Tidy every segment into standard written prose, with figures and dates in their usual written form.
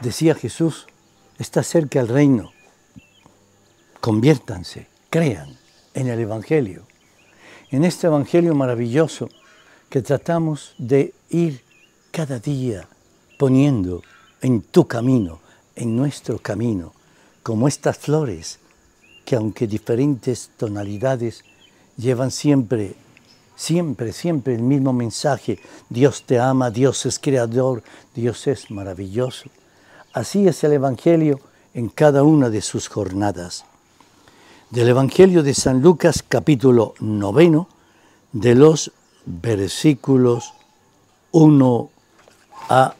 decía Jesús, está cerca el reino, conviértanse, crean en el Evangelio. En este Evangelio maravilloso que tratamos de ir cada día poniendo en tu camino, en nuestro camino, como estas flores que aunque diferentes tonalidades llevan siempre, siempre el mismo mensaje. Dios te ama, Dios es creador, Dios es maravilloso. Así es el Evangelio en cada una de sus jornadas. Del Evangelio de San Lucas, capítulo 9, de los versículos 1 a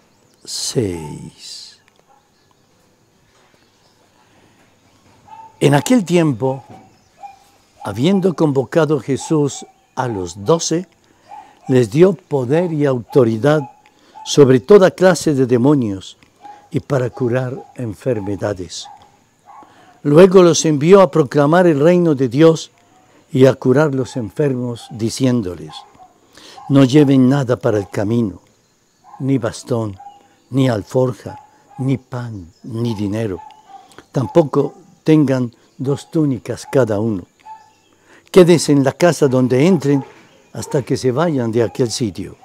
6. En aquel tiempo, habiendo convocado Jesús a los 12, les dio poder y autoridad sobre toda clase de demonios y para curar enfermedades. Luego los envió a proclamar el reino de Dios y a curar los enfermos, diciéndoles, no lleven nada para el camino, ni bastón, ni alforja, ni pan, ni dinero. Tampoco tengan dos túnicas cada uno. Quédense en la casa donde entren hasta que se vayan de aquel sitio.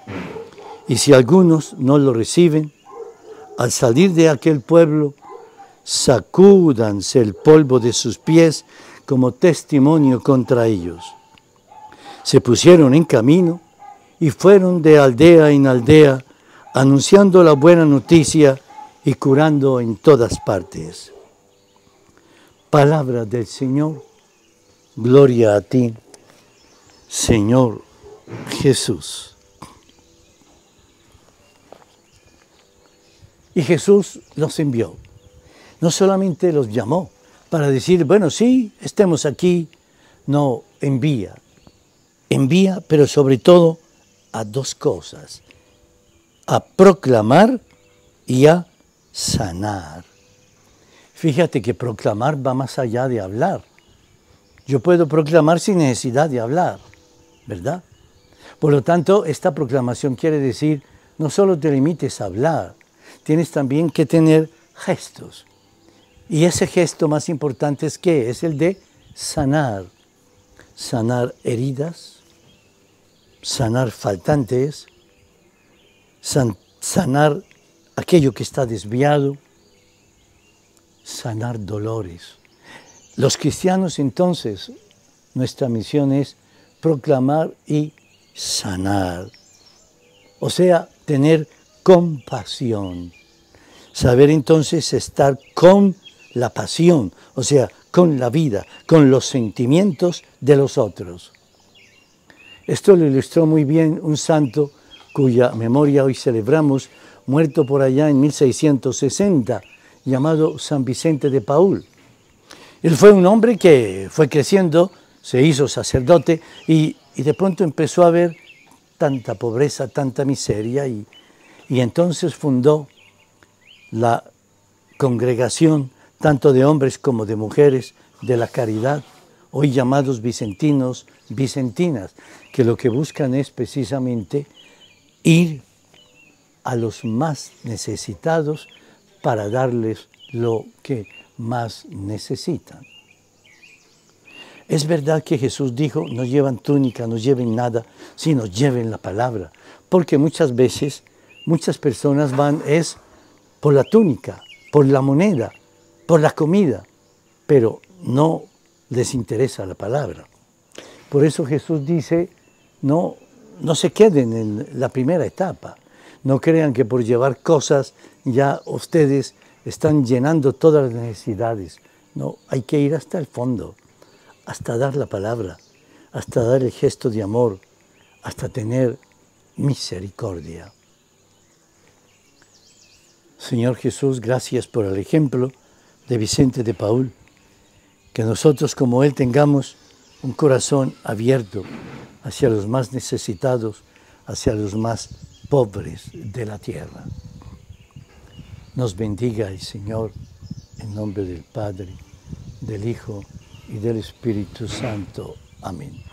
Y si algunos no lo reciben, al salir de aquel pueblo, sacúdanse el polvo de sus pies como testimonio contra ellos. Se pusieron en camino y fueron de aldea en aldea, anunciando la buena noticia y curando en todas partes. Palabra del Señor, gloria a ti, Señor Jesús. Y Jesús los envió. No solamente los llamó para decir, bueno, sí, estemos aquí, no, envía, pero sobre todo a dos cosas, a proclamar y a sanar. Fíjate que proclamar va más allá de hablar. Yo puedo proclamar sin necesidad de hablar, ¿verdad? Por lo tanto, esta proclamación quiere decir, no solo te limites a hablar, tienes también que tener gestos. Y ese gesto más importante es que es el de sanar. Sanar heridas, sanar faltantes, sanar aquello que está desviado, sanar dolores. Los cristianos entonces, nuestra misión es proclamar y sanar. O sea, tener compasión. Saber entonces estar con la pasión, o sea, con la vida, con los sentimientos de los otros. Esto lo ilustró muy bien un santo cuya memoria hoy celebramos, muerto por allá en 1660, llamado San Vicente de Paúl. Él fue un hombre que fue creciendo, se hizo sacerdote y de pronto empezó a ver tanta pobreza, tanta miseria y entonces fundó la congregación tanto de hombres como de mujeres de la caridad, hoy llamados vicentinos, vicentinas, que lo que buscan es precisamente ir a los más necesitados para darles lo que más necesitan. Es verdad que Jesús dijo, no llevan túnica, no lleven nada, sino lleven la palabra, porque muchas veces muchas personas van es por la túnica, por la moneda, por la comida, pero no les interesa la palabra. Por eso Jesús dice, no se queden en la primera etapa, no crean que por llevar cosas ya ustedes están llenando todas las necesidades. No, hay que ir hasta el fondo, hasta dar la palabra, hasta dar el gesto de amor, hasta tener misericordia. Señor Jesús, gracias por el ejemplo de Vicente de Paúl, que nosotros como él tengamos un corazón abierto hacia los más necesitados, hacia los más pobres de la tierra. Nos bendiga el Señor en nombre del Padre, del Hijo y del Espíritu Santo. Amén.